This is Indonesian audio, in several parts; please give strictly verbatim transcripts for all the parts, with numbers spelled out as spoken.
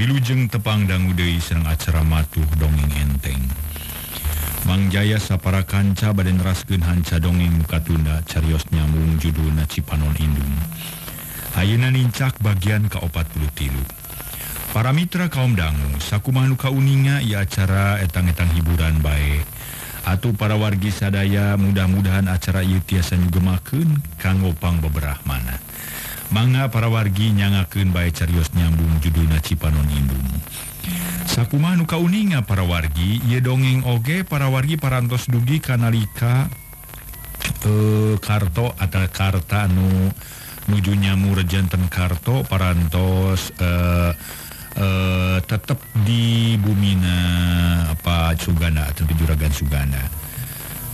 Wilujeng tepang dangu deui sareng acara matuh dongeng enteng. Mang Jaya sapara kanca bade neraskeun hanca dongeng mukatunda carios nyambung judulna Cipanon Indung. Ayeuna nincak bagian kaopat puluh tilu. Para mitra kaum dangu, sakumaha nu kauninga ieu acara etang-etang hiburan bae. Atuh para wargi sadaya mudah-mudahan acara ieu tiasa nyugemakeun kanggo pangbeuberah mana. Mangga para wargi nyangakeun bae carios nyambung judulna Cipanon Indung. Sakumaha nu kauninga para wargi, ieu dongeng oge para wargi parantos dugi kanalika eh karto atau karta nu nuju nyamur janten karto parantos eh eh tetep di bumina apa Sugana atau di Juragan Sugana.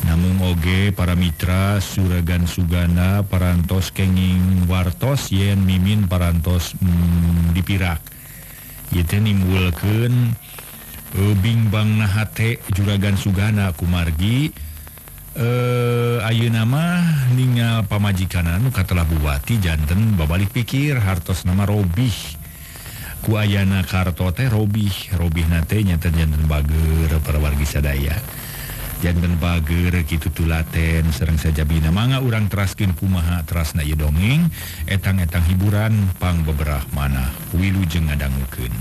Namun oge para mitra Juragan Sugana parantos kenging wartos yen mimin parantos mm, dipirak yaitu nimbulkeun e, bingbang nahate Juragan Sugana kumargi e, ayeuna mah ningal pamajikanna nu katelah buwati janten babalik pikir hartos nama Robih ku ayana karto teh Robih Robih nate nyata janten bager para wargi sadaya janten bager kitu tulaten sareng sajabina mangga urang teraskeun kumaha terasna ieu dongeng etang-etang hiburan pangbeberah manah wilujeng ngadangukeun.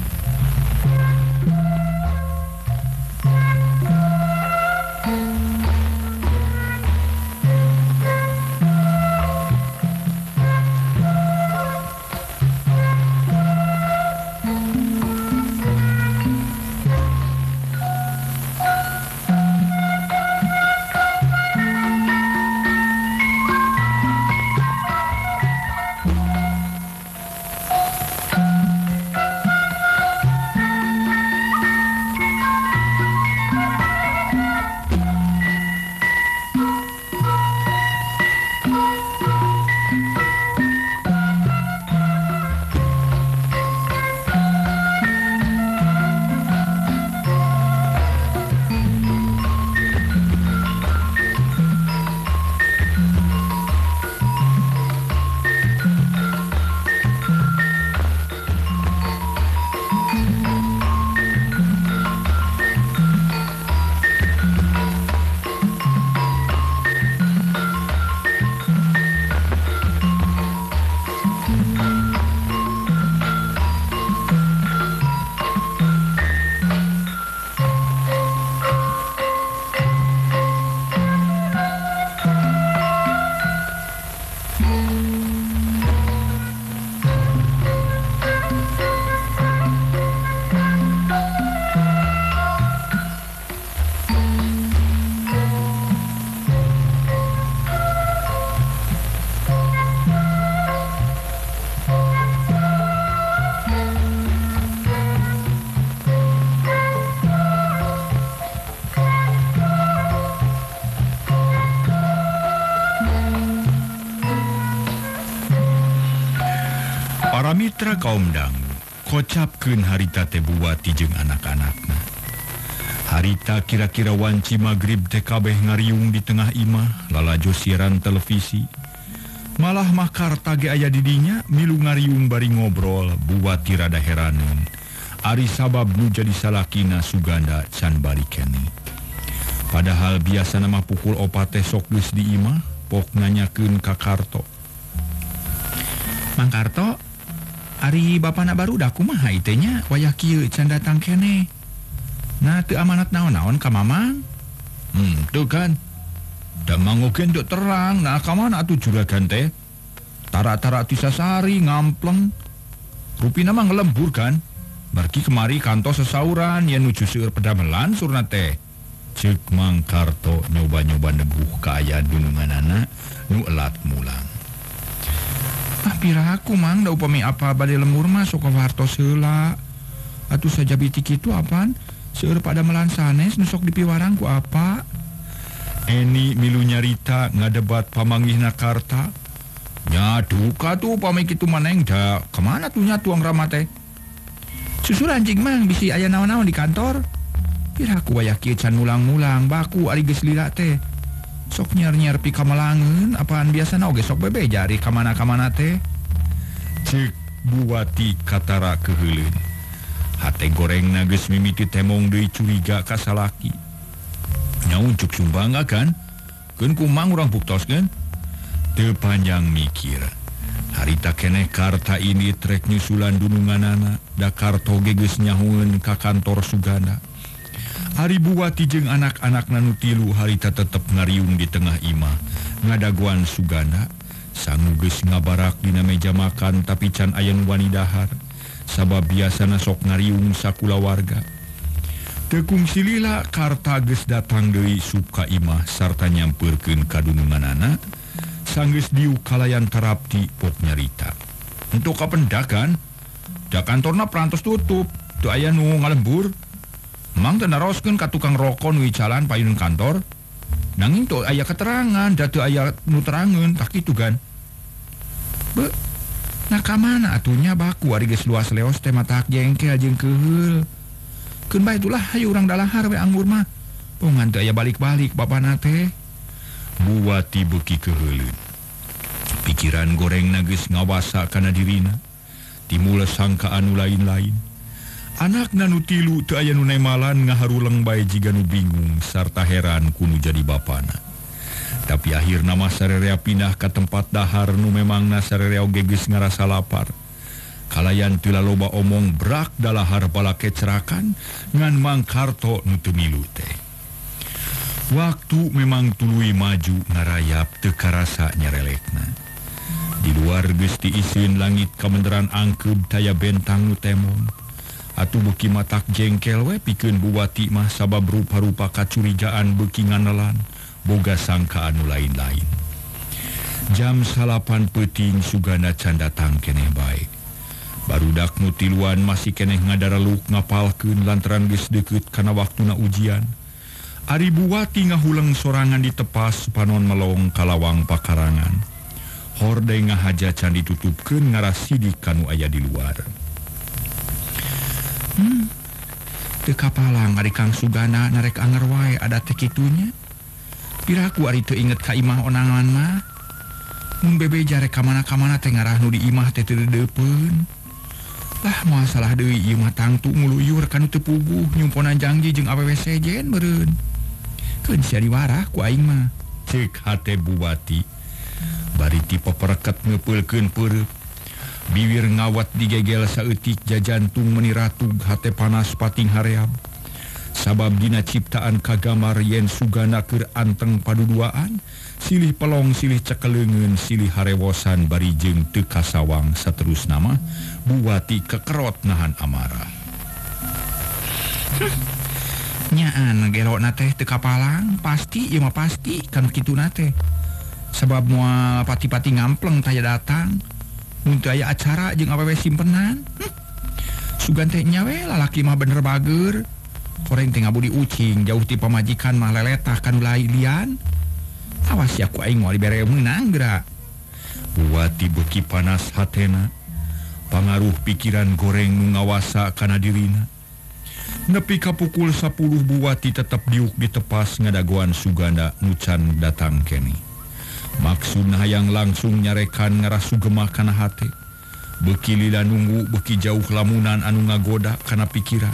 Mitra kaum dangu, kocapkeun harita teh buwati jeung anak-anakna. Harita kira-kira wanci magrib teh kabeh ngariung di tengah imah lalajo siaran televisi. Malah mah karta ge aya di dinya milu ngariung bari ngobrol buwati rada heraneun. Ari sabab nu jadi salakina Suganda can bari keneh. Padahal biasana mah pukul opat teh sok geus di imah pok nanyakeun ka Karto. Mang Karto, ari bapak nak baru dah kumaha itenya wayah kieu can datang kene. Nah teu amanat naon-naon ka Mamang. Hmm, tuh kan. Da mangogen dok terang, nah ka mana atuh juragan teh? Tara-tara tisasari ngampleng. Rupina mah ngelembur kan. Barki kemari kantos sesauran yen nuju seueur pedamelan surna teh. Ceuk Mang Karto nyoba-nyoba neguh ka aya dununganana nu elat mulang. Ah, piraku Mang, da upami apa bade lemur mah sok kawartos heula. Atuh sajabiti kitu apaan? Seueur padamelan sanes nu sok dipiwarang ku apa? Eni milu nyarita ngadebat pamanggihna Karta. Nya duka tuh upami kitu maneng da kemana tuh nya tuang rama teh? Susur anjing Mang bisi aya naon-naon di kantor. Piraku wayah kieu can mulang-mulang baku ari geus lila teh. Sok nyer-nyer pi kamalangeun apaan biasana oge sok bebe jari kamana-kamana teh. Ceuk buwati katara keheuleun. Hate goreng nages mimiti temong deui curiga ka salaki. Nya uncuk sumbang akan. Keun kumang urang buktoskeun. Teu panjang mikir. Harita keneh karta ini trek nyusulan dununganana. Dakarto geges nyahueun ka kantor Sugana. Haribuwati jeung anak-anak nanu tilu harita tetep ngariung di tengah imah. Ngadaguan Sugana. Sanguges ngabarak dina meja makan tapi can ayan wani dahar. Sabab biasana sok ngariung sakula warga. Tekung silila karta geus datang deui sub ka imah sarta nyampeurkeun ka dununganana sanggeus diuk kalayan tarapti pok nyarita. Entu kapendakan, da kantorna prantos tutup, teu aya nu ngalembur. Mang teu naroskeun ka tukang rokok nu jalan payun kantor. Nanging teu aya keterangan, da teu aya nu terangeun, tah kitu gan. Be nah kamana atunya baku ari geus luas leos teh matahak jengkel jeung keheul. Keun bae itulah hayu urang dalahar we anggur mah. Pongan teu aya balik-balik bapana teh. Buwati beuki keheulin. Pikiran gorengna geus ngawasa kana dirina. Timula sangkaan nu lain-lain. Anakna nu tilu teu aya nu nemalan ngaharuleng bae jiga nu bingung sarta heran kunu jadi bapana. Tapi akhirna mah sarerea pindah ke tempat dahar nu memangna sarerea gegeus ngarasa lapar. Kalayan teu loba omong brak dalahar bala kecerakan ngan Mang Karto nu teu milu teh. Waktu memang tuluy maju ngarayap teu karasa nyerelekna. Di luar geus tiisieun langit kamenderan angkub taya bentang nu temon. Atuh beuki matak jengkel we pikeun buwati mah sabab rupa-rupa kacurigaan beuki nganelan. Boga sangka anu lain-lain. Jam salapan peuting Sugana can datang keneh bae. Barudak nu tiluan masih keneh ngadareluk ngapalkeun lantaran geus deukeut kana waktuna ujian. Ari Buwati ngahuleng sorangan di tepas panon melong kalawang pakarangan. Horde ngahaja can ditutupkeun ngarasidik kanu aya di luar. Hmm. Teu kapalang ari Kang Sugana narek anger wae ada teh kitunya. Piraku ari teu inget ka imah onangan mah. Mun bebe jare kamana-kamana teh ngarah nu di imah teh teu deupeun. Lah moal salah deui ieu mah tangtu nguluyur kanu teu puguh nyumponan janji jeung awewe sejen meureun. Keun sia diwarah ku aing mah. Ceuk hate Buwati. Bari ti papereket ngeupeulkeun peureuk. Biwir ngawat digegel saeutik jajantung meuni ratug hate panas pating haream. Sabab dina ciptaan kagamar yen Sugana keur anteng paduduaan, silih pelong silih cekeleungeun silih harewosan bari jeung teu kasawang saterusna mah Buwati kekerot nahan amarah. Nyaan gelokna teh teu kapalang, pasti ieu mah pasti kan kituna teh. Sabab moal pati-pati ngampleng taya datang, mun teu aya acara jeung awewe simpenan. Hm. Sugan teh nya we lalaki mah bener bageur. Koreng teh ngabudi ucing, jauh ti pamajikan mah leletah kanu lailian. Awas ya ku aing moal dibere meunang geura. Buwati beuki panas hatena. Pangaruh pikiran goreng nu ngawasa kana dirina. Nepi ka pukul sepuluh Buwati tetep diuk di tepas ngadagoan Sugana nu can datang keneh. Maksudna hayang langsung nyarekan ngarah sugemah kana hate. Beuki lila nunggu beuki jauh lamunan anu ngagoda kana pikiran.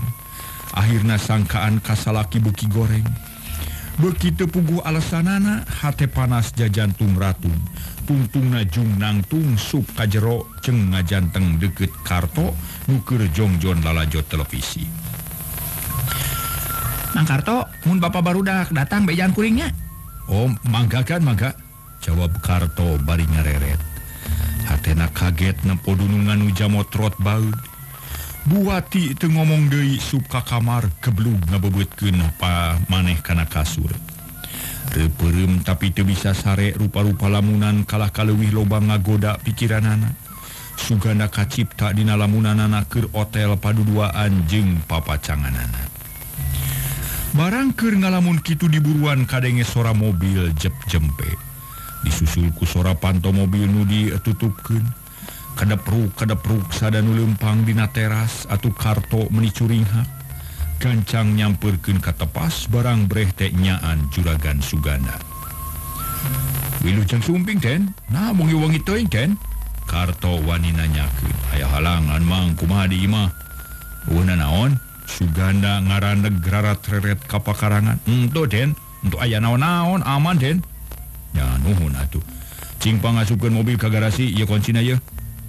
Akhirna sangkaan kasalaki beuki goreng. Beuki teu puguh alesanana, hate panas jajantung ratung. Tungtungna jung nangtung sup kajero ceng ngajanteng deket Karto nu keur jongjon lalajo televisi. Mang Karto, mun bapak barudak datang bejan kuringnya. Oh, mangga kan mangga. Jawab Karto bari nyareret. Hatena kaget nempo dunungan nu jamotrot baeud. Buwati teu ngomong deui sub ka kamar keblug ngabebeutkeun pa maneh kana kasur. Reupeurem tapi teu bisa sare rupa-rupa lamunan kalah kaleuwih loba ngagoda pikiranana. Sugana kacipta dina lamunanana keur hotel paduduaan jeung papacanganana. Barang keur ngalamun kitu diburuan kadenge sora mobil jep-jempe. Disusul ku sora panto mobil nu ditutupkeun. Kedepruk-kedepruk sadanu leumpang dina teras atuh Karto meuni curinghak. Gancang nyampeurkeun ka tepas barang breh teh nyaan juragan Sugana. Wilujeng sumping Den, nah mung wangi teuing Den. Karto wani nanyakeun. Aya halangan Mang kumaha di imah? Wena naon, Suganda ngaran negara treret kapakarangan. Entuh den, entuh ayah naon-naon, aman den. Ya nuhun atuh. Cing pangasupkeun mobil ka garasi, ieu kuncina ieu.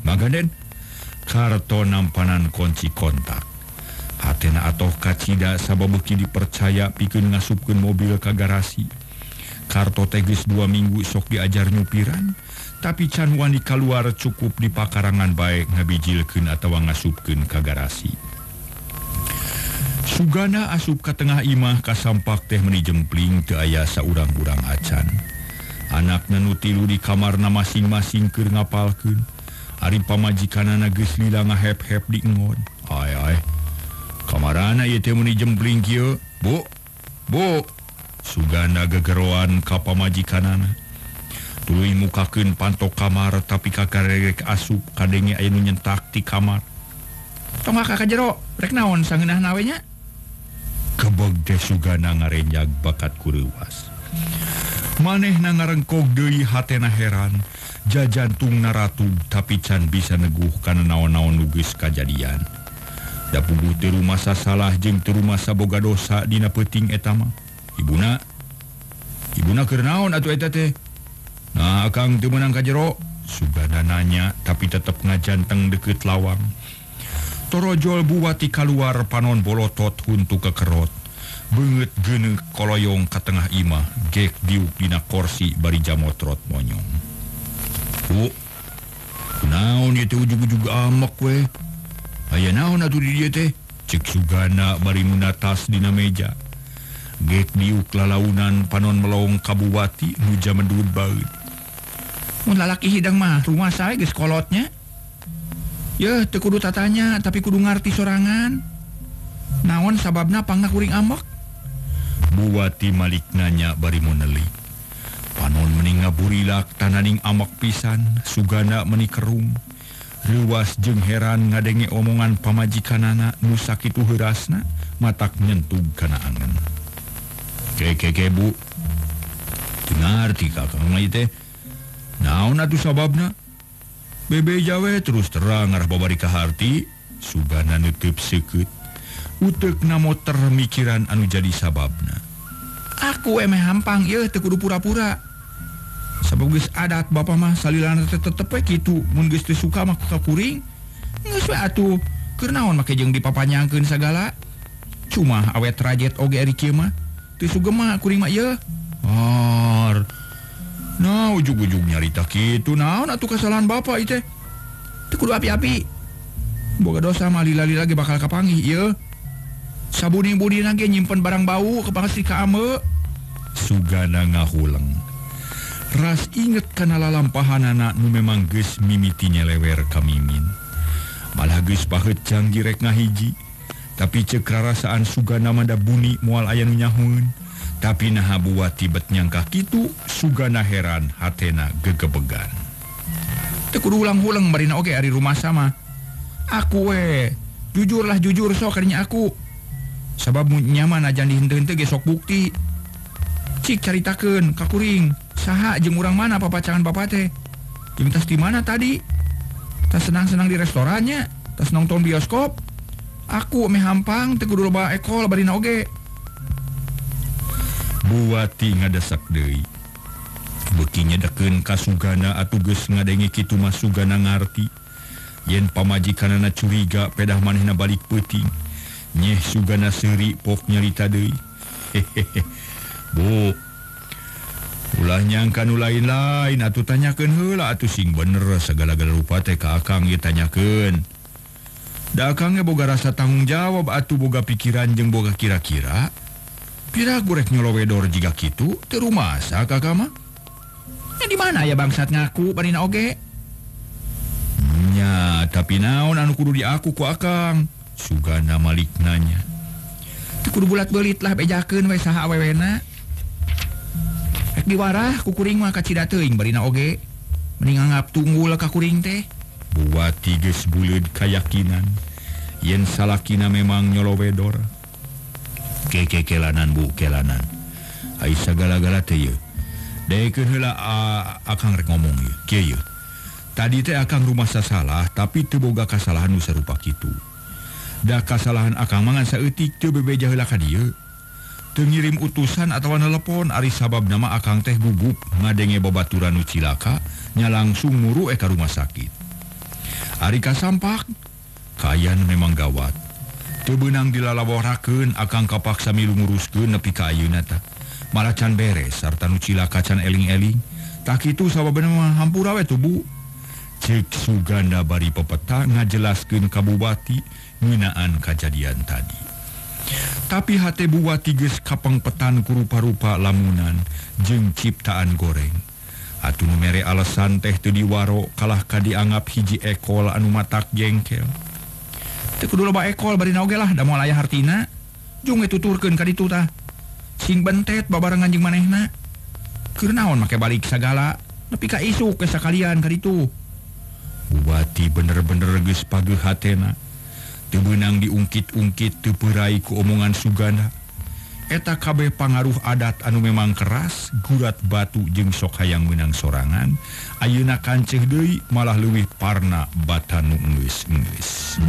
Mangga den. Karto nampanan kunci kontak. Hatena atoh kacida sababeuki dipercaya pikeun ngasupkeun mobil ka garasi. Karto teh geus dua minggu sok diajar nyupiran. Tapi can wani kaluar cukup di pakarangan baik ngabijilkeun atawa ngasupkeun ka garasi. Sugana asup ka tengah imah kasampak teh meuni jempling teu aya saurang-urang acan. Anakna nu tilu di kamarna masing-masing keur ngapalkeun. Ari pamajikanana geus lila ngahep-hep di enggon. Ai ai. Kamarana ieu teh meuni jempling kieu. Bu. Bu. Sugana gegeroan ka pamajikanana. Tuluy mukakeun pantok kamar tapi kakarek asup kadenge aya nu nyentak di kamar. Tong ka jero, rek naon sangeunahna we nya? Kebeg teh Sugana ngarenjag bakat kureuwas. Manehna ngarengkog deui hatena heran, jajantungna ratub tapi can bisa neguh kana naon-naon nu geus kajadian. Da puguh teu rumasa salah jeung teu rumasa boga dosa dina peuting eta mah. Ibuna Ibuna keur naon atuh eta teh? Nah, akang teu meunang ka jero. Sugana nanya tapi tetep ngajanteng deket lawang. Torojol buwati kaluar panon bolotot huntu kekerot. Beungeut geuneuh koloyong ka tengah imah, gek diuk dina kursi bari jamotrot monyong. Bu. Naon ieu teh ujug-ujug amek we? Aya naon atuh di dieu teh? Ceuk Sugana bari meuna tas dina meja. Gek diuk lalaunan panon melong kabuwati nuja mendut baeut. Mun lalaki hidang mah rumah saya geus kolotnya. Yeuh teu kudu tatanya tapi kudu ngarti sorangan. Naon sababna pangna kuring amok? Buwati malik nanya bari moneli. Panon meni ngaburilak tananing amok pisan, Sugana meni kerum. Reuwas jeung heran ngadenge omongan pamajikanana nu sakitu heurasna matak nyentug kana angen. Keke-keke bu. Teu ngarti kakang mah teh. Naon atuh sababna? Bebe jawe terus terang arah babari ka harti. Sugana neuteub seukeut. Uteukna motor mikiran anu jadi sababna. Aku emeh hampang ieu teu kudu pura-pura. Sabab geus adat bapa mah salilana teh tetep we kitu. Mun geus teu suka mah ka kuring, geus we atuh. Keur naon make jeung dipapanyangkeun sagala. Cuma awet rajet oge ari kieu mah. Teu sugema kuring mah ieu. Or Nah, ujug-ujug nyarita kitu naon atuh kesalahan bapak ieu teh? Teu kudu api-api. Boga dosa mah lila-lila ge bakal kapanggih ieu. Sabuni-bunina ge nyimpen barang bau kepangsi ka ameu. Sugana ngahuleng. Ras inget kana lalampahanana nu memang geus mimiti nyelewer ka mimin. Malah geus paheut canggih rek ngahiji. Tapi ceuk rarasaan Sugana manda buni moal aya nu nyahueun. Tapi naha buwati bet nyangka kitu, Sugana heran hatena gegebegan. Teu kudu ulang-ulang marina oge ari rumah sama. Aku we, jujurlah jujur sok kanya aku. Sabab mun nyaman aja dihenteu-henteu ge sok bukti. Cik caritakeun ka kuring, saha jeung urang mana papacangan bapa teh? Jeung tas di mana tadi? Tas senang-senang di restorannya, tas nonton bioskop. Aku meh hampang teu kudu loba ekol barina oge. Buwati ngadesak deui. Beuki nyedekeun ka Sugana atuh geus ngadenge kitu mah Sugana ngarti. Yen pamajikanana curiga pedah manehna balik peuting. Nyeh Sugana seuri pok nyarita deui. Hehehe. Bu. Ulah nyangka nu lain-lain atuh tanyakeun heula atuh sing bener sagala-gala rupa teh ka akang ieu tanyakeun. Da akang ge boga rasa tanggung jawab atuh boga pikiran jeung boga kira-kira. Pira gorek nyolowedor jika kitu, teu rumasa kakak mah. Ya di mana ya bangsat ngaku barina oge? Nya, tapi naon anu kudu diaku ku akang? Sugana malik nanya. Teu kudu bulat-beulit lah bejakeun we saha awewena. Rek diwarah ku kuring mah kacida teuing barina oge. Mending anggap tunggul ka kuring teh. Buwati geus buleud kayakinan. Yen salakina memang nyolowedor. Keke kelanan bu kelanan. Ai sagala-gala teh yeuh. Dekeun heula akang rek ngomong yeuh. Kieu yeuh. Tadi teh akang rumasa salah tapi teu boga kasalahan nu sarupa kitu. Da kasalahan akang mangan saeutik teu bebeja heula ka dieu. Teu ngirim utusan atawa nelpon ari sabab nama akang teh gugup ngadenge babaturan nu cilaka nya langsung nguruek ka rumah sakit. Ari kasampak kayan memang gawat. Teu beunang dilalaborakeun akang kapaksa milu nguruskeun nepi ka ayeuna tah. Malah can beres sarta nu cilaka can eling-eling. Tak kitu sababna mah hampura we tubuh. Cek Suganda bari pepeta ngajelaskeun ka bupati ngeunaan kejadian tadi. Tapi hati buwati geus kapengpetan ku rupa-rupa lamunan jeung ciptaan goreng. Atuh nu mere alesan teh teu diwaro kalah ka dianggap hiji ekol anu matak jengkel. Teu kudu loba ekol bari na oge lah da moal aya hartina. Jeung tuturkeun ka ditu tah. Sing bentet babarengan jeung manehna. Keur naon make balik sagala nepi ka isuk geus sakalian ka ditu. Buwati bener-bener geus pageuh hatena. Teu beunang diungkit-ungkit teu peurai ku omongan Suganda. Eta kabeh pangaruh adat anu memang keras, gurat batu jeung sok hayang meunang sorangan, ayeuna kanceuh deui malah leuwih parna bata nu enggeus-enggeus.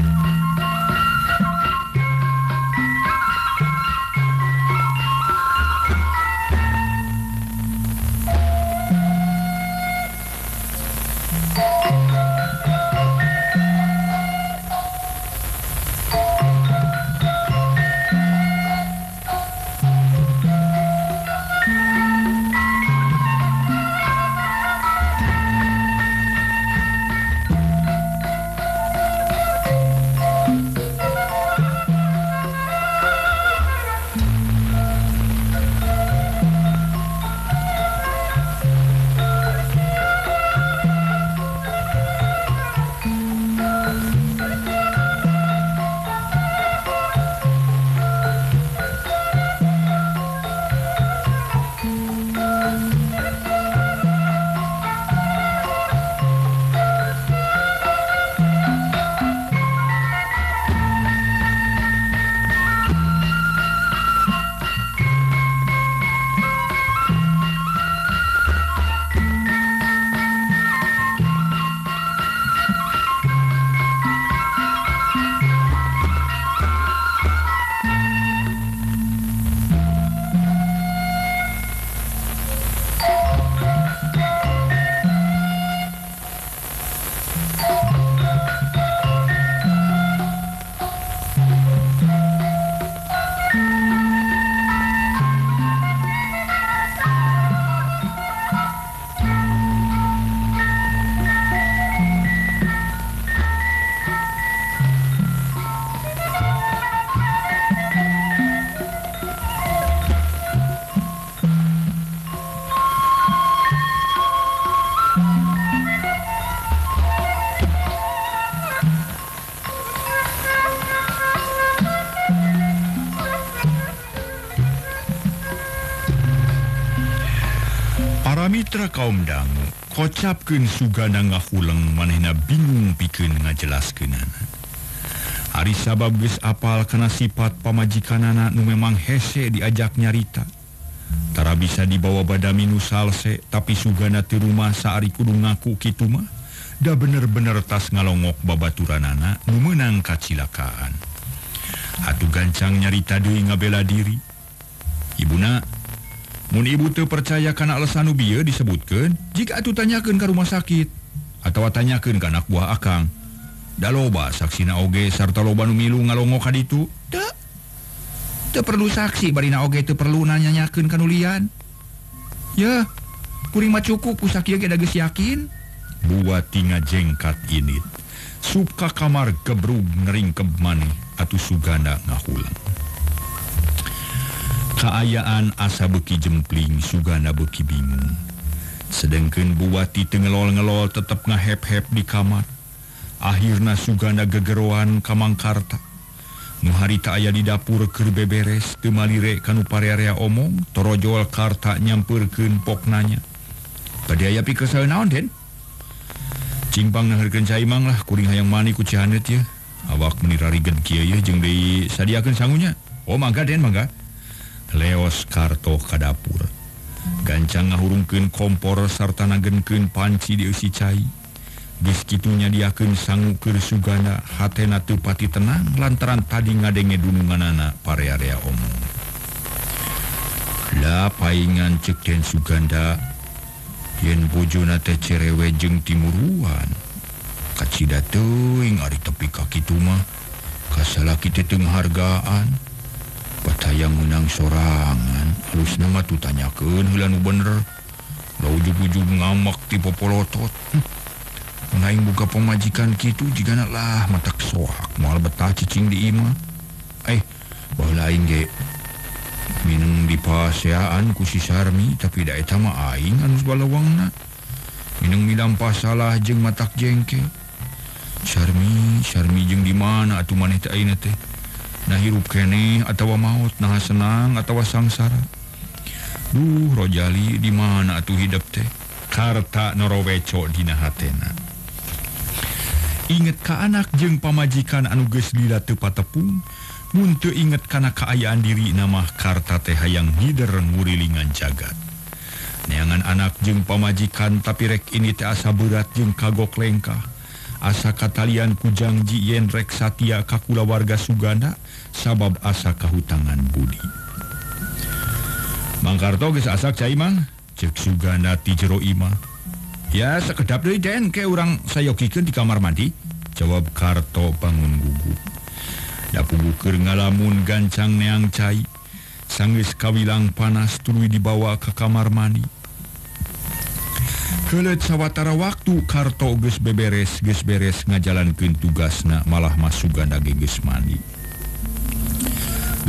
Mitra kaum dangu, kocapkeun Suganda ngahuleng manehna bingung pikeun ngajelaskeunana. Ari sabab geus apal kana sifat pamajikanana nu memang hese diajak nyarita. Tara bisa dibawa badami nu salse, tapi Suganda teu rumasa ari kudu ngaku kitu mah. Da bener-bener tas ngalongok babaturanana nu meunang kacilakaan. Atuh gancang nyarita deui ngabela diri. Ibuna, mun ibu teu percaya kana alesan nu bieu disebutkeun, jika atuh tanyakeun ka rumah sakit atawa tanyakeun ka anak buah akang. Da loba saksina oge sarta loba nu milu ngalongo ka ditu. Teu. Teu perlu saksi bari na oge teu perlu nanyanyakeun ka nu lian. Yeuh, kuring mah cukup ku sakieu ge da geus yakin. Buwati ngajengkat init. Sup ka kamar gebrug ngeringkeb maneh atuh Suganda ngahulang. Kaayaan asa beuki jempling, Suganda beuki bingung. Sedengkeun Buwati teu ngelol-ngelol tetep ngahep-hep di kamar. Akhirna Suganda gegeroan ka mangkarta. Nu harita aya di dapur keur beberes teu malire kanu pararea omong, torojol karta nyampeurkeun poknanya. Bade aya pikeun naon, Den? Cingbang naheurkeun cai Mang lah, kuring hayang mani ku Cihaneut ye. Awak menirarigeun kieu ye jeung deui sadiakeun sangunya. Oh, mangga Den, mangga. Leos karto ka dapur. Gancang ngahurungkeun kompor sarta nagenkeun panci dieusi cai. Geus kitu nyadiakeun sangkeur sugana hatena teu pati tenang lantaran tadi ngadenge dununganana parea-rea omong. La paingan ceuk Den Suganda yen bojona teh cerewe jeung timuruan. Kacida teuing ari tepi ka kitu mah kasalaki teh teu hargaan. Patayang menang sorangan halusna mah tu tanyakeun heula nu bener. Lah ujug-ujug ngamak ti popolotot. Naing buka pemajikan kitu jika nak lah matak soak mal betah cicing di ima. Eh, bahala aing ge minum di paseaan ku si Sarmi tapi da eta mah aing anu balawangna. Minum midam pasalah jeung matak jengke. Sarmi, Sarmi jeung di mana atuh maneh teh ayeuna teh? Nah hirup keneh atawa maut, nah senang atawa sangsara. Duh, Rojali di mana atuh hidup teh? Harta noroweco dina hatena. Inget ka anak jeung pamajikan anu geus lila teu patepung, mun teu inget kana kaayaan diri namah karta teh hayang hider ngurilingan jagat. Neangan anak jeung pamajikan tapi rek ini teh asa berat jeung kagok lengkah. Asa katalian ku janji yen rek satia ka kulawarga Suganda sabab asa kahutangan budi. Mang Karto geus asak cai Mang, cek Suganda ti jero imah. Ya, sekedap dari den, kayak orang sayokikan di kamar mandi. Jawab Karto bangun gugup. Dapu buker ngalamun gancang neang cai. Sangis kawilang panas tului dibawa ke kamar mandi. Kelet sawatara waktu, Karto ges beberes, ges beres ngajalankan tugasna malah masuk ganda geges mandi.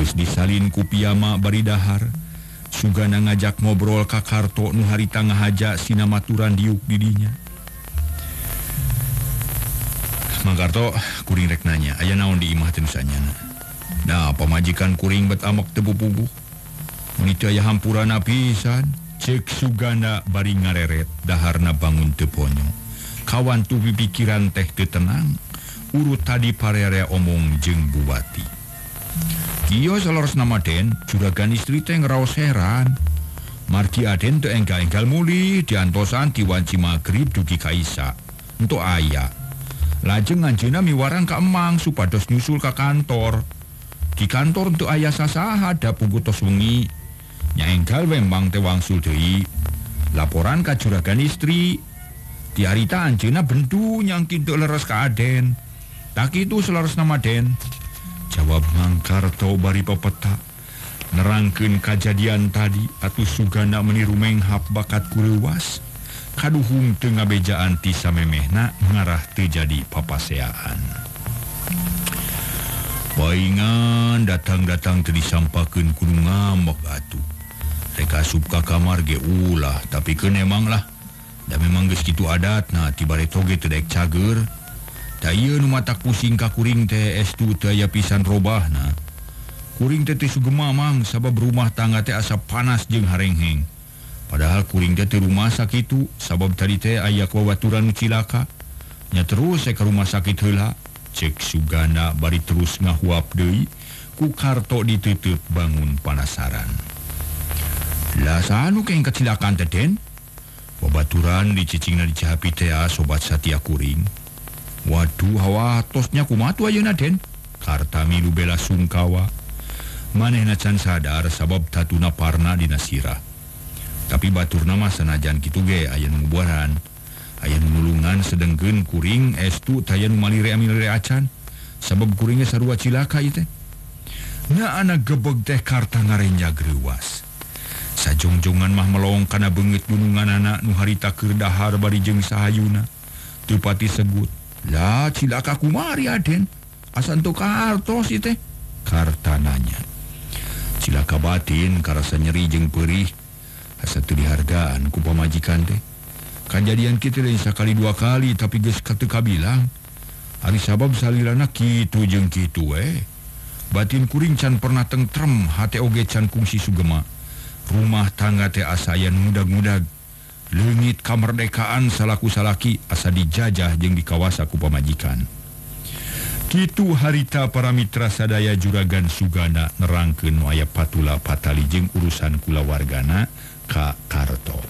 Ges disalin ku piyama bari dahar. Sugana ngajak ngobrol ka Karto nu harita ngahaja sinamaturan diuk didinya. Mang Karto, kuring rek nanya, aya naon di imah teh sanyana? Nah, pamajikan kuring bet amok teu pupuguh. Mun ieu aya hampurana pisan, ceuk Sugana bari ngareret, daharna bangun teu ponyo. Kawan tu pikiran teh teu tenang, urut tadi parere omong jeung Buwati. Iyo salurus nama den, juragan istri teh ngeraos heran. Margi aden teu enggal-enggal muli diantosan diwanci magrib dugi ka isya. Entu aya. Lajeng anjeunna miwarang ka emang supados nyusul ka kantor. Di kantor entu aya sasaha dapugu tos wengi. Nya enggal we Mang teh wangsul deui. Laporan ka juragan istri. Di harita anjeunna bendu nyangkin teu leres ka aden. Tak kitu salurus nama den. Jawab Mang Karto bari pepeta nerangkeun kajadian tadi atuh Sugana meniru menghap bakat kureuwas kaduhung teu ngabejaan ti samemehna ngarah teu jadi papaseaan. Paingan datang-datang teu disampakeun kudu ngambek atuh. Rek asup ka kamar ge ulah tapi keun emang lah. Da memang geus kitu adatna ti bare toge teu daek cager. Daya nu matak pusing ka kuring teh estu teu aya pisan robahna. Kuring teh teu sugema Mang sabab rumah tangga teh asa panas jeung harengheng. Padahal kuring teh teu rumah sakit itu sabab tadi teh aya kawaturan nu cilaka. Nya terus saya ke rumah sakit heula. Cek Sugana bari terus ngahuap deui ku Karto diteuteut bangun panasaran. Lah saanu keun kacilakaan teh Den? Babaturan dicicingna dicahapi teh sobat satia kuring. Waduh, hawa tosnya kumatu ayeuna Den. Karta milu bela sungkawa. Manehna can sadar sabab tatuna parna dina sirah. Tapi baturna mah sanajan kitu ge aya nu buaran. Aya nu nulungan sedengkeun kuring estu taya nu malire-malire acan. Sabab kuring sarua cilaka ieu teh. Naana gebeg teh Karta ngarenja greuwas. Sajongjongan mah melong kana beungeut dununganana nu harita keur dahar bari jeung sahayuna. Teu pati sebut. Lah cilaka kumari Aden asan tu Kartos ieu teh. Karta nanya. Cilaka batin karasa nyeri jeung perih asa teu dihargaan ku pamajikan teh. Kajadian kitu lain sakali dua kali tapi geus teu kabilang. Ari sabab salilana kitu jeung kitu we. Batin kuring can pernah tentrem, hate oge can kungsi sugema. Rumah tangga teh asa aya mudag-mudag. Leungit kamerdekaan salaku-salaki asa dijajah jeung dikawasa ku pamajikan. Kitu harita para mitra sadaya juragan Sugana nerangkeun nu aya patula patali jeung urusan kulawargana ka Karto.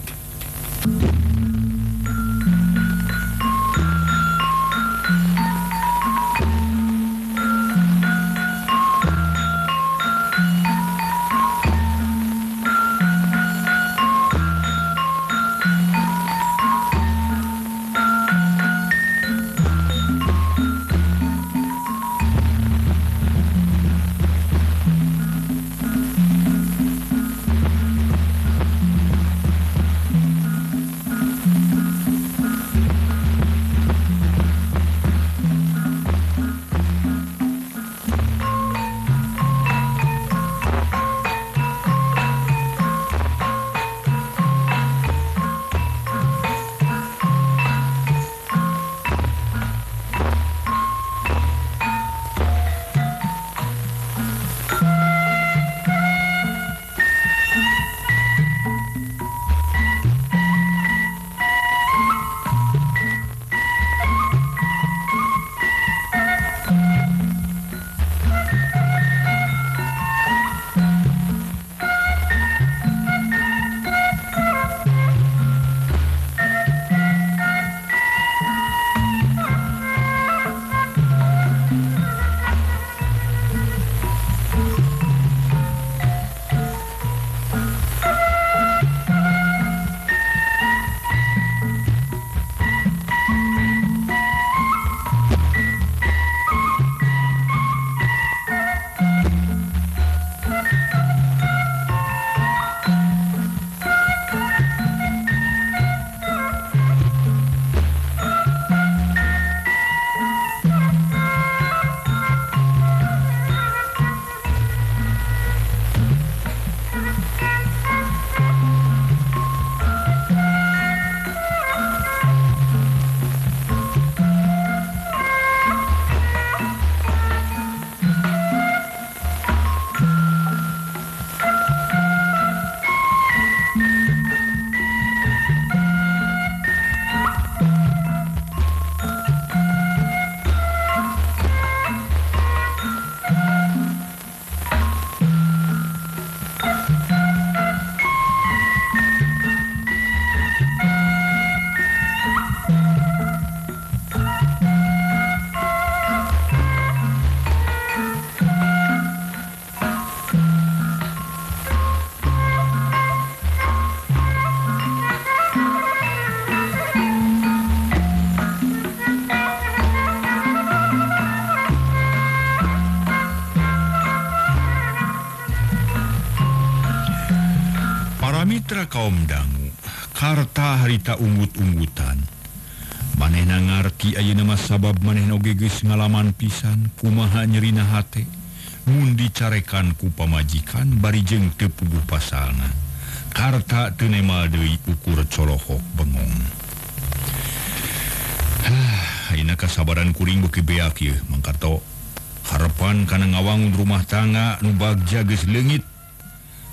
Pamitra kaum dangu, karta harita unggut-unggutan. Manehna ngarti ayeuna mah sabab manehna oge geus ngalaman pisan kumaha nyerina hate mun dicarekan ku pamajikan bari jeung teu puguh pasalna. Karta teu nemal deui ukur colohok bengong. Ah, ayeuna kasabaran kuring beuki beak ieu, Mang Karto. Harepan kana ngawangun rumah tangga nu bagja geus leungit.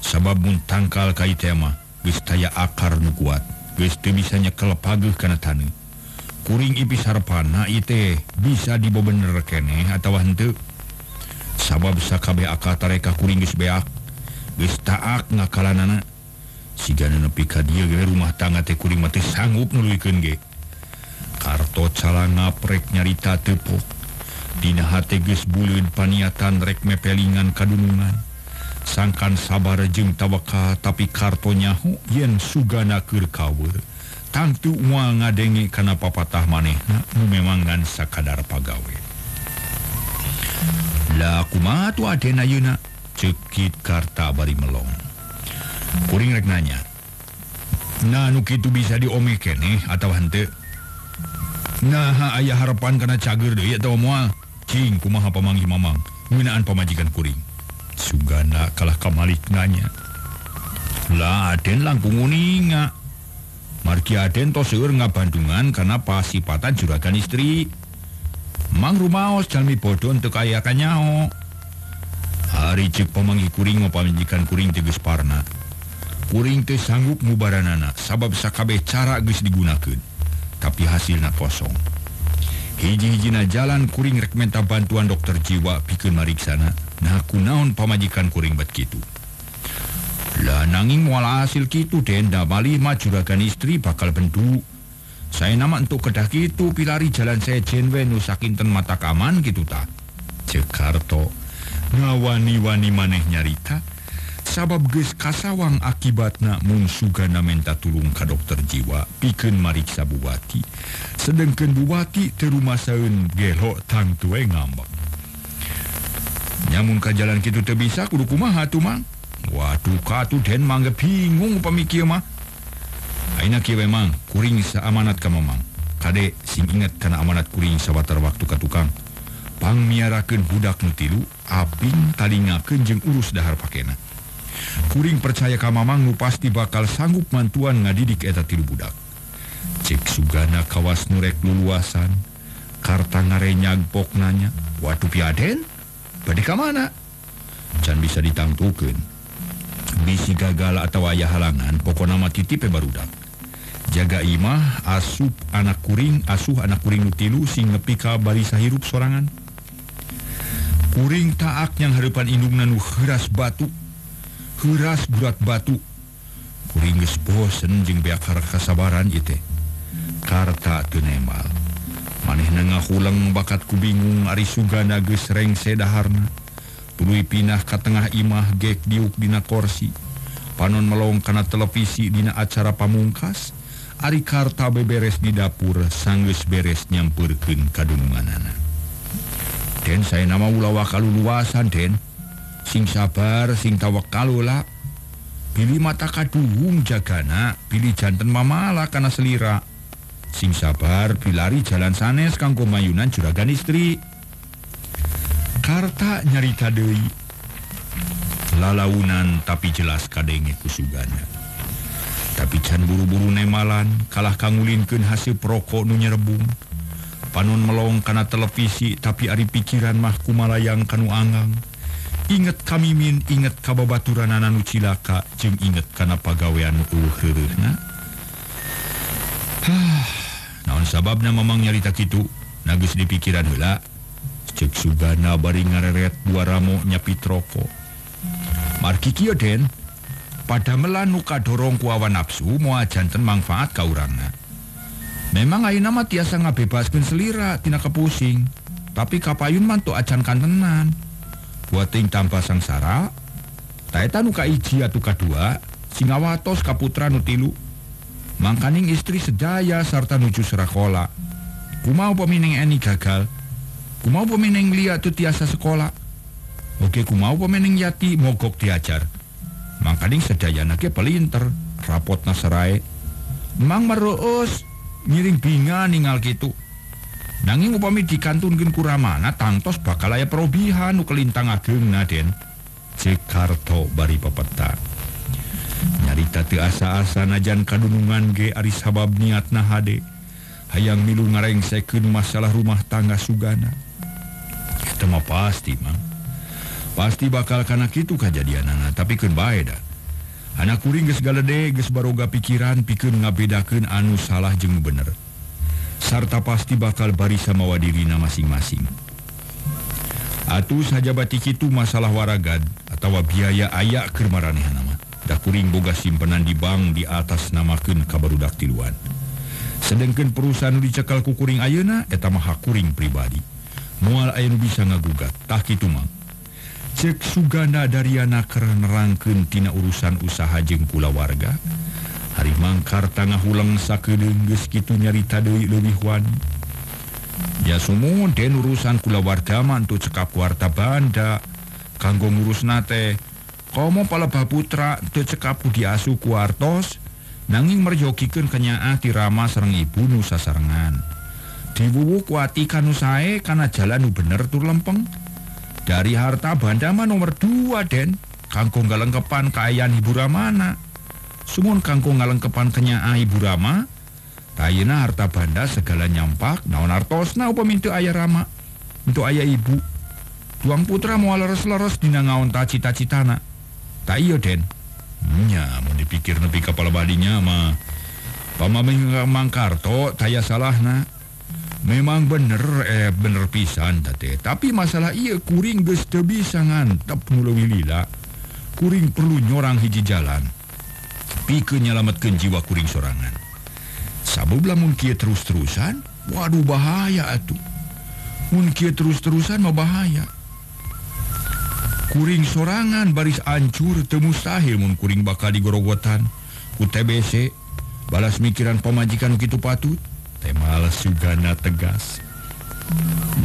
Sabab mun tangkal ka ieu mah geus taya akar nu kuat, geus teu bisa nyekel paguh kana taneuh. Kuring ipis harpana ite bisa dibobener kene atau henteu. Sabab sakabeh akal tareka kuring geus beak, geus taak ngakalanana. Sigana nepi ka dieu ge rumah tangga teh kuring mah teh sanggup nuluykeun ge. Karto calangna prek nyarita tepok. Dina hate geus buluin paniatan rek mepelingan kadunungan. Sangkan sabar jeung tawakal tapi Karto nyaho yen sugana keur kaweur. Tangtu moal ngadenge kana papatah manehna nu memang ngan sakadar pagawe. La kumaha tu aden ayeuna? Ceukit Karta bari melong. Kuring rek nanya. Nah nu kitu bisa diomeh keneh atawa henteu? Nah aya harapan kana cager deui atawa moal? Cing kumaha pamanggih Mamang? Ngeunaan pamajikan kuring. Sugana kalah kamalik nanya. La aden langkung uninga. Margi aden tos seueur ngabandungan karena pasipatan juragan istri. Mang rumaos jalmi bodoh untuk kaya kanyaho. Hari cek pamanggi kuring ngopamjikan kuring teges parna. Kuring teh sanggup ngubaranana sabab sakabeh cara geus digunakeun. Tapi hasilna kosong. Hiji-hijina jalan kuring rek menta bantuan dokter jiwa pikeun mariksana. Nah kunaon pamajikan kuring bat kitu. Lah nanging wala hasil kitu den da malih mah juragan istri bakal bendu. Saya nama entuk kedah kitu pilari jalan sejen we nu sakinten mata kaman kitu ta. Ceuk Karto ngawani-wani maneh nyarita sabab geus kasawang akibatna mun sugana menta tulung ka dokter jiwa pikeun mariksa Buwati. Sedengkeun Buwati teu rumasaeun gelo tangtu we ngambek. Nyamun ka jalan kitu teu bisa kudu kumaha atuh Mang? Waduh katu den mangga bingung pamikir mah. Aina kieu we Mang, kuring saamanat ka Mamang. Kade sing inget kana amanat kuring sawatar waktu ka tukang. Pangmiarakeun budak nu tilu, aping talingakeun jeung urus dahar pakena. Kuring percaya ka Mamang nu pasti bakal sanggup mantuan ngadidik eta tilu budak. Cek sugana kawas nu rek luluasan. Karta ngarenyag pok nanya, waduh piaden, bade ka mana? Can bisa ditangtukeun. Bisi gagal atau ayah halangan, pokoknya mah titip barudak. Jaga imah, asup anak kuring, asuh anak kuring nutilu, sing nepi ka bari sahirup sorangan. Kuring taak yang harapan indungna nu heuras batu, heuras burat batu. Kuring geus bosen jeung beak harek kasabaran ieu teh. Karta teu nemal. Manehna ngahuleng bakat ku bingung ari sugana geus rengse daharna. Tuluy pindah ke tengah imah gek diuk dina korsi. Panon melong kana televisi dina acara pamungkas. Ari Karta beberes di dapur sanggeus beres nyampeurkeun kadununganana. Den saya nama ulawa kaluluasan den. Sing sabar sing tawakal heula. Pilih mata kaduhung jagana, pilih janten mamala kana selira. Sing sabar pilari jalan sanes kanggo mayunan juragan istri. Karta nyarita deui lalaunan tapi jelas kadenge kusugana. Tapi can buru-buru nemalan kalah kangulinkeun hasil perokok nu nyerebung. Panon melong kana televisi tapi ari pikiran mah kumalayang kanu anggang. Inget kamimin, inget kababaturanana nu cilaka jeung inget kana pagawean eueuh heureurna. Hah, naon sababna Mamang nyarita kitu? Na geus dipikiran heula. Cek sugana bari ngareret dua ramo nyapi troko. Margi kieu den, padamelan nu kadorong ku hawa nafsu moal janten mangfaat ka urangna. Memang ayeuna mah tiasa ngabebaskeun selira tina kapusing, tapi kapayun mah teu acan kantenan. Buating tambah sangsara, ta eta nu kaiji atuh kadua, sing awatos ka putra nu tilu. Mangkaning istri sedaya sarta nuju serakola. Kumaha pamining eni gagal? Kumau pemeneng liat tu tiasa sekolah. Oke kumau pemeneng yati mogok diajar. Mangkaling sedayana ke pelinter, rapot naserai. Mang meruus, ngiring binga ningal gitu. Nanging upami dikantunkin kuramana, tangtos bakal aya perobihan kelintang ageng naden. Jakarta bari pepeta. Nyarita teu asa-asa najan kadunungan ge ari sabab niatna hade. Hayang milu ngarengsekeun masalah rumah tangga sugana. Eta mah pasti, Mang. Pasti bakal kana kitu kajadian anak, tapi keun bae da. Anak kuring geus galede, geus baroga pikiran, pikeun ngabedakeun anu salah jeung bener. Sarta pasti bakal bari samawa dirina masing-masing. Atuh sajabat kitu masalah waragad atawa biaya aya keur maranehanana mah. Da kuring boga simpenan di bank di atas namakeun ka barudak tiluan. Sedengkeun perusahaan nu dicekal ku kuring ayeuna eta mah hak kuring pribadi. Moal aya nu bisa ngagugat, tah kitu mah. Cek sugana dariana kerenerangkeun tina urusan usaha jeung kulawarga. Hari mangkar tangah ulang sakedeung geus kitu nyarita deui leuwih wani. Ya sumud den urusan kulawarga mah antu cekap kuarta banda. Kanggo ngurusna teh komo palebah putra teu cekap ku diasuh ku hartos, nanging merjogikeun kanyaah ti rama sareng ibu nu sasarengan. Diwuwuh ku ati kanu sae kana jalan nu bener tur lempeng. Dari harta banda mah nomor dua, den. Kangkung ngalengkepan kaayaan Ibu Ramana. Sumun kangkung ngalengkepan kenyaah Ibu Rama, tayena harta banda segala nyampak, naon hartosna upami teu aya Rama, teu aya ibu. Duang putra moal leres-leres dina ngaon ta cita-citana. Ta iya, den. Nya, mun dipikir nepi ka palebadinya mah. Pamameh Mangkarto taya salahna. Memang bener, eh bener pisan tate. Tapi masalah iya kuring geus teu bisa ngantep nuleuwih lila. Kuring perlu nyorang hiji jalan. Pikeun nyalametkeun jiwa kuring sorangan. Sabab lamun kieu terus-terusan, waduh bahaya atuh. Mun kieu terus-terusan mah bahaya. Kuring sorangan baris ancur teu mustahil mun kuring bakal digorogotan ku T B C balas mikiran pamajikan kitu patut. Temal sugana tegas.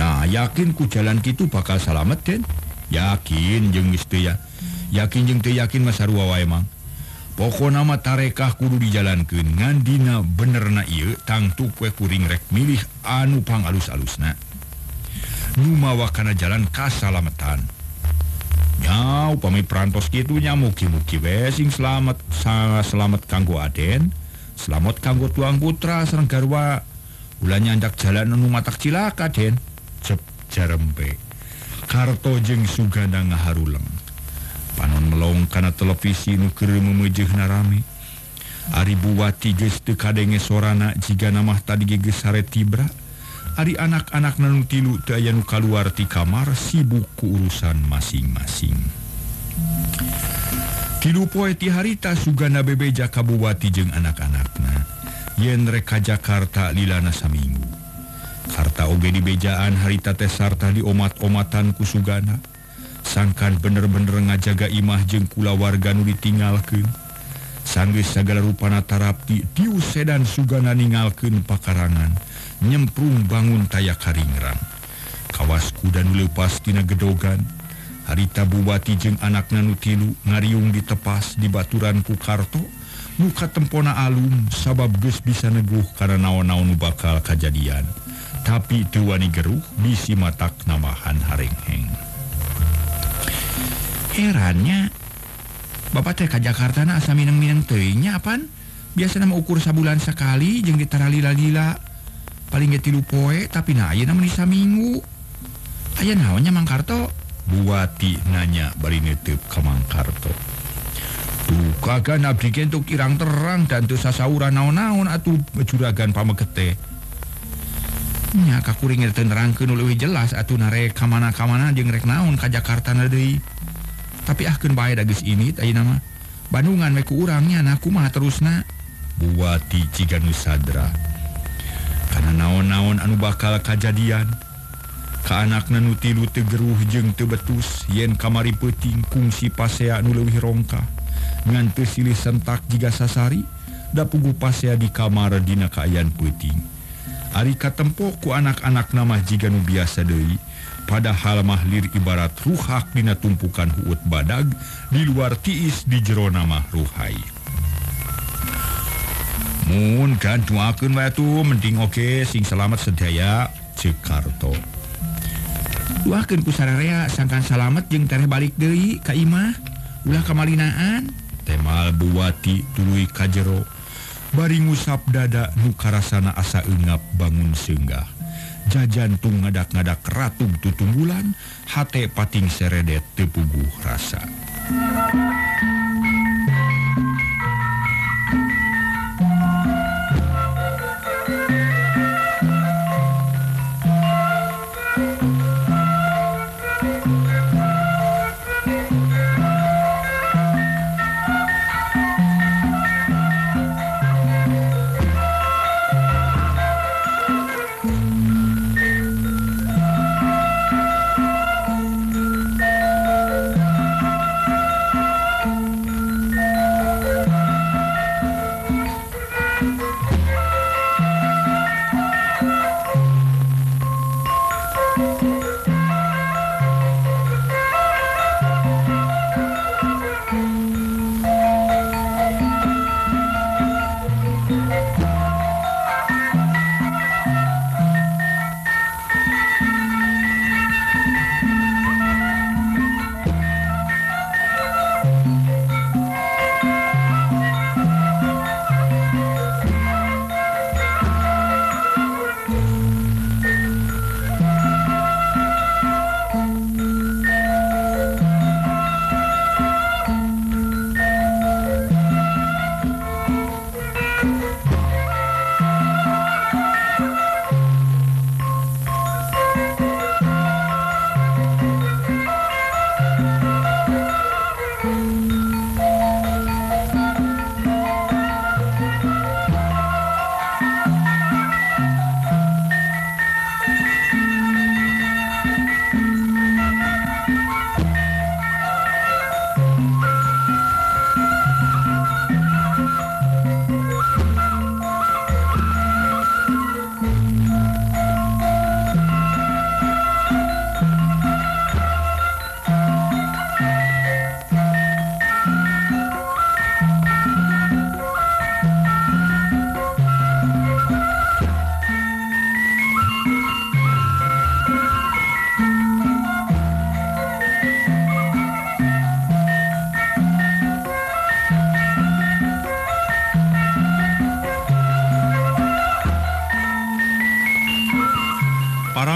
Nah, yakin ku jalan kitu bakal salamet, den. Yakin jeung geus teu ya. Yakin jeung teu yakin mah sarua wae, Mang. Pokona mah tarekah kudu dijalankeun ngan dina benerna ieu tangtu poe kuring rek milih anu pangalus-alusna. Nu mawa kana jalan ka salametan. Nya, upami prantos kitu nya mugi-mugi we sing slamet, salamet kanggo Aden. Selamat kanggo tuang putra sareng garwa. Ulah nyandak jalan anu matak cilaka, den. Cep jarempe. Karto jeung sugana ngaharuleng. Panon melong kana televisi nu keur meumeujeunna rame. Ari buwati geus teu kadenge sorana jigana mah tadi geus sare tibra. Ari anak-anak nu tilu teu aya nu kaluar ti kamar sibuk ku urusan masing-masing. Tilu poe ti harita sugana bebeja ka buwati jeung anak-anakna. Yen rek ka Jakarta lilana saminggu. Karta oge dibejaan harita teh sarta di omat-omatan ku sugana. Sangkan bener-bener ngajaga imah jeung kulawarga nu ditinggalkeun. Sanggeus sagala rupana tarapti diusedan sugana ninggalkeun pakarangan, nyemprung bangun taya karingrang. Kawas kuda nu leupas tina gedogan. Harita buwati jeung anakna nu tilu ngariung ditepas di baturan ku Karto, muka tempona alum sabab geus bisa neguh kana naon-naon nu bakal kajadian. Tapi teu wani geruh bisi matak namahan harengheng. Herannya, bapak teh ka Jakarta na asa mineng-mineng teuing nya apan? Biasana mah ukur sabulan sakali jeung ditaralila-lila. Paling ge tilu poe tapi na ayeuna mah saminggu. Aya naonnya Mang Karto? Buwati nanya bari neuteup ka Mang Karto. Tuh kagan abdi ge entuk kirang terang dan teu sasauran naon-naon atuh juragan pamegete. Nya ka kuring teu nerangkeun leuwih jelas atuh narek ka mana-mana jeung rek naon ka Jakarta na deui. Tapi ahkeun bae da geus init ayeuna mah. Bandungan we ku urang nya na kumaha terusna? Buwati jiga nu sadra. Kana naon-naon anu bakal kajadian. Ka anakna nu tilu teu geruh jeung teu betus yen kamari peuting kungsi pasea nu leuwih rongkah ngan teu silih sentak jiga sasari da pugu pasea di kamar dina kaayaan peuting ari katempo ku anak-anak nama jiga nu biasa deui, padahal mah lir ibarat ruhak dina tumpukan huut badag, di luar tiis di jero nama ruhai. Mun kan duakeun wae atuh, mending oke sing selamat sedaya, ceuk Karto. Duakeun ku sararea sangkan salamet jeung tereh balik deui ka imah, ulah kamalinaan, temal buwati tuluy ka jero. Bari ngusap dada nu karasana asa eungap bangun seunggah. Jajantung ngadak-ngadak ratung tutunggulan, hate pating seredet tepuguh rasa.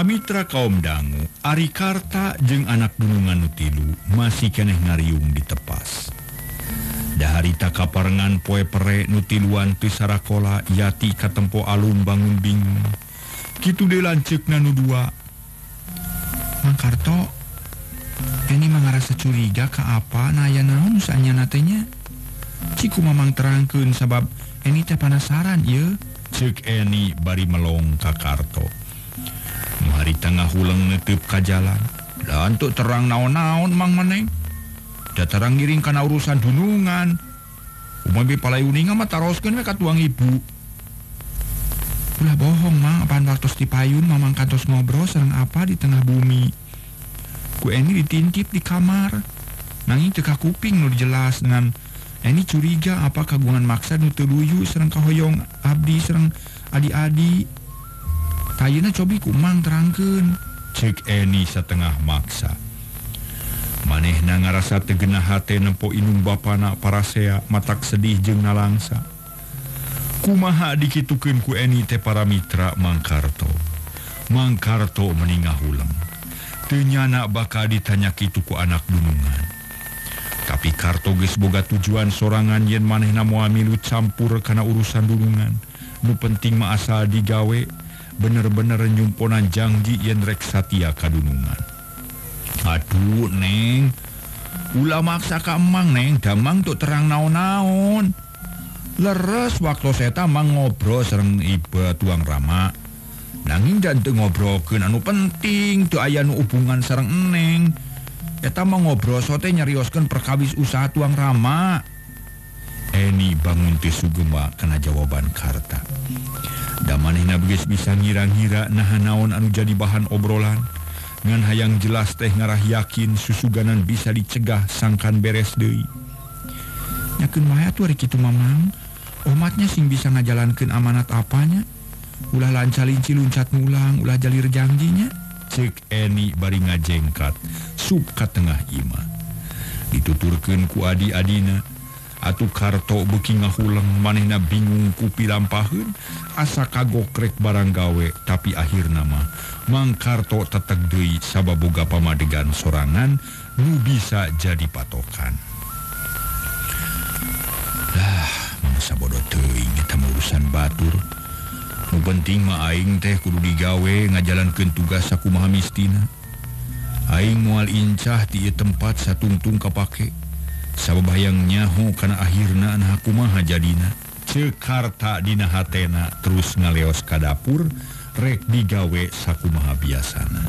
Mitra kaum dangu, ari Karta jeung anak dunungan nu tilu masih keneh ngariung di tepas. Daharita kaparengan poe pere nu tiluan teu sarakola yati katempo alum bangun bingung. Kitu deui lanceukna nu dua. Mang Karto, ini mah ngarasa curiga ka apa na aya naon saenyana teh nya? Ciku mamang terangkeun sabab ini teh panasaran ieu, ceuk Eni bari melong ka Karto. Mari tengah huleng netep ka jalan, dan untuk terang naon-naon mang meneng. Da terang ngiring kana urusan dunungan. Umami palayuninga mah taroskeun we ka tuang ibu. Ulah bohong mang, apaan waktos dipayun mamang kantos ngobrol sareng apa di tengah bumi. Ku Eni ditintip di kamar, nanging teu ka kuping nu jelas ngan Eni curiga apa kagungan maksad nu teu luyu sareng kahoyong abdi sareng adi-adi. Ayeuna cobi kumang terangkeun, ceuk Eni satengah maksa. Manehna ngarasa teu genah hate nempo inung bapana Parasea matak sedih jeung nalangsa. Kumaha dikitukeun ku Eni teh Paramitra Mang Karto. Mang Karto meningah huleng. Teu nyana bakal ditanya kitu ku anak dunungan. Tapi Karto geus boga tujuan sorangan yen manehna moal milut campur kana urusan dunungan. Nu penting mah asal digawe. Bener-bener nyumponan janji yen rek satia kadunungan. Aduh neng, ulah maksa ka emang neng, damang tuh terang naon-naon. Leres waktu seta mang ngobrol sareng iba tuang Rama. Nanging dan teu ngobrolkeun anu penting, teu aya nu hubungan sareng eneng. Eta mang ngobrol sote nyarioskeun perkawis usaha tuang Rama. Eni bangun teh sugema kana jawaban Karta. Damanehna geus bisa ngira-ngira naha naon anu jadi bahan obrolan. Ngan hayang jelas teh ngarah yakin susuganan bisa dicegah sangkan beres deui. Nyakeun mah atuh ari kitu Mamang, omatnya sing bisa ngajalankeun amanat apanya? Ulah lancar linci luncat ngulang, ulah jalir janjinya. Cek Eni bari ngajengkat, sub ka tengah ima. Dituturkeun ku adi-adina. Atuh Karto beuki ngahulang manehna bingung ku pilampaheun asa kagokrek barang gawe tapi akhirna mah Mang Karto teteg deui sababoga pamadegan sorangan nu bisa jadi patokan. Lah, mah sabodo teuing eta urusan batur. Nu penting mah aing teh kudu digawe ngajalankeun tugas sakumaha mistina. Aing moal incah di tempat satungtung kapake. Sabab hayang nyaho kana akhirna nah kumaha jadina. Ceuk Harta dina hatena terus ngaleos ka dapur rek digawe sakumaha biasana.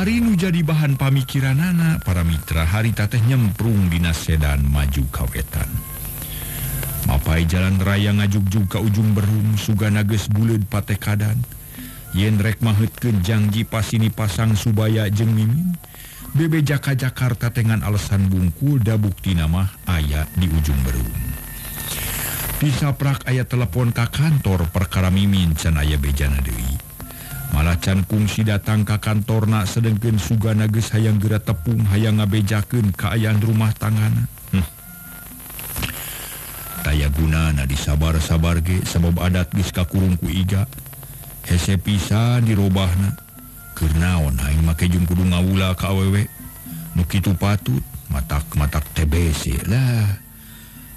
Ari nu jadi bahan pamikiranana para mitra harita teh nyemprung dina sedan maju ka wetan. Mapai jalan raya ngajugjug ka ujung Berum sugana geus buleud patekadan. Yen rek maheutkeun janji pasini pasang Subaya jeung Mimin. Bebe Jaka Jakarta dengan alasan bungkul da bukti nama ayah di ujung Berung. Pisaprak ayah telepon ke kantor perkara Mimin can ayah bejana deui. Malah can kungsi datang ke kantor nak sedengkeun sugana geus hayang geura tepung hayang ngabejakeun kaayaan rumah tanggana. Hm. Taya gunana disabar-sabar ge sabab adat geus kakurung ku iga. Hese pisan dirobahna. Keur naon aing make jeung kudu ngawula ka awewe. Nu kitu patut matak-matak T B C lah.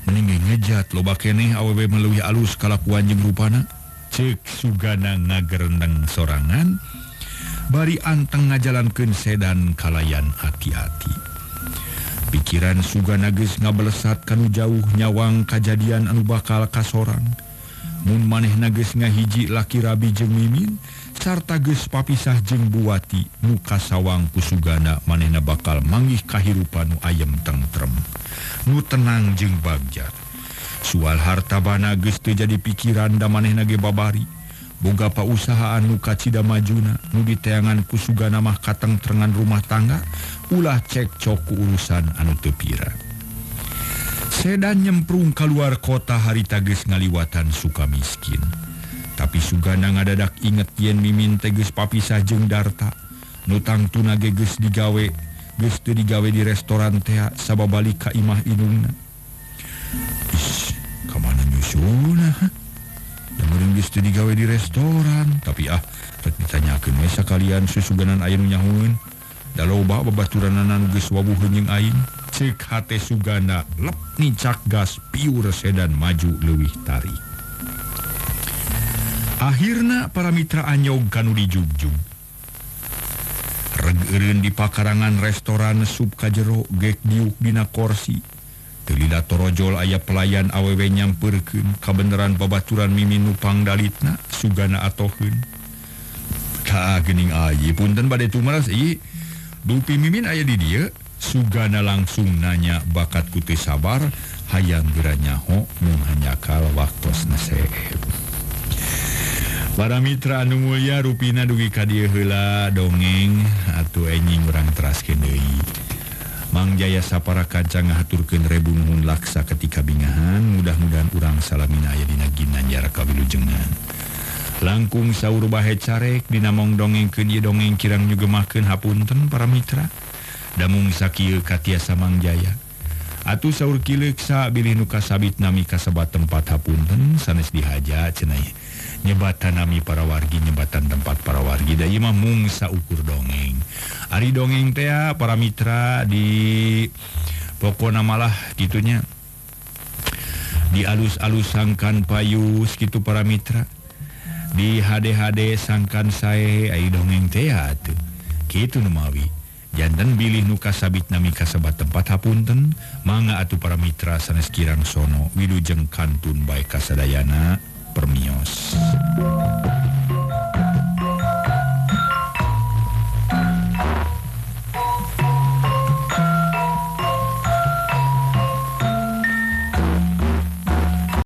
Mending ngejat loba keneh awewe meleuwih alus kalakuan jeung rupana. Ceuk sugana ngagerendeng sorangan bari anteng ngajalankeun sedan kalayan hati-hati. Pikiran sugana geus ngabelesat kanu jauh nyawang kajadian anu bakal kasorang. Mun manehna geus ngahiji laki rabi jeung Mimin sarta geus papisah jeung Buwati muka sawang kusugana manehna bakal manggih kahirupan nu ayem tentrem nu tenang jeung bagja. Soal harta bana geus teu jadi pikiran da manehna ge babari boga pausahaan nu kacida majuna nu diteangan kusugana mah katentrengan rumah tangga ulah cekcok urusan anu teu pira. Sedan nyemprung keluar kota harita geus ngaliwatan Sukamiskin. Tapi sugana ngadadak inget yen Mimin teh geus papisah jeung Darta. Nu tangtuna ge geus digawe, geus teu digawe di restoran teh sabab balik ka imah indungna. Ish, ka mana nyusulna? Da meureun geus teu digawe di restoran, tapi ah rek ditanyakeun we sakalian susuganan aya nu nyahueun. Da loba babaturanana nu geus wabuheun jeung aing. Cek hate sugana lep nicak gas piur sedan maju leuwih tarik. Akhirna para mitra anyog kanu dijugjug. Regeureun di pakarangan restoran sup kajero gek diuk dina kursi. Telila torojol aya pelayan awewe nyampeurkeun kabeneran babaturan Mimin nu pangdalitna sugana atoheun. Ka geuning ayi punten bade tumaras ieu. Dupi Mimin aya di dieu. Sugana langsung nanya bakatku teu sabar hayang geura nyaho mung hanyakal waktosna seep. Para mitra anu mulya rupina dugi ka dieu heula dongeng atuh enjing urang teraskeun deui. Mang Jaya sapara kancang ngahaturkeun rebu nuhun laksa ketika bingahan, mudah-mudahan urang salamina aya dina ginanjar kawilujengan. Langkung saur bahe carek dina mong dongengkeun ieu dongeng kirang nyugemahkeun hapunten para mitra. Damung sakieu katiasa Mang Jaya. Atuh saur kileuk sa bilih nu kasabit nami kasebat tempat hapunten sanes dihaja cenah nyebatan nami para wargi nyebatan tempat para wargi da ieu mah mung saukur dongeng. Ari dongeng teh para mitra di pokona malah kitunya di alus-alus sangkan payus kitu para mitra. Di H D H D sangkan sae ai dongeng teh atuh. Kitu nu mawi. Janten bilih nu kasabit nami kasebat tempat hapunten mangga atuh para mitra sanes kirang sono wilujeng kantun bae kasadayana permios.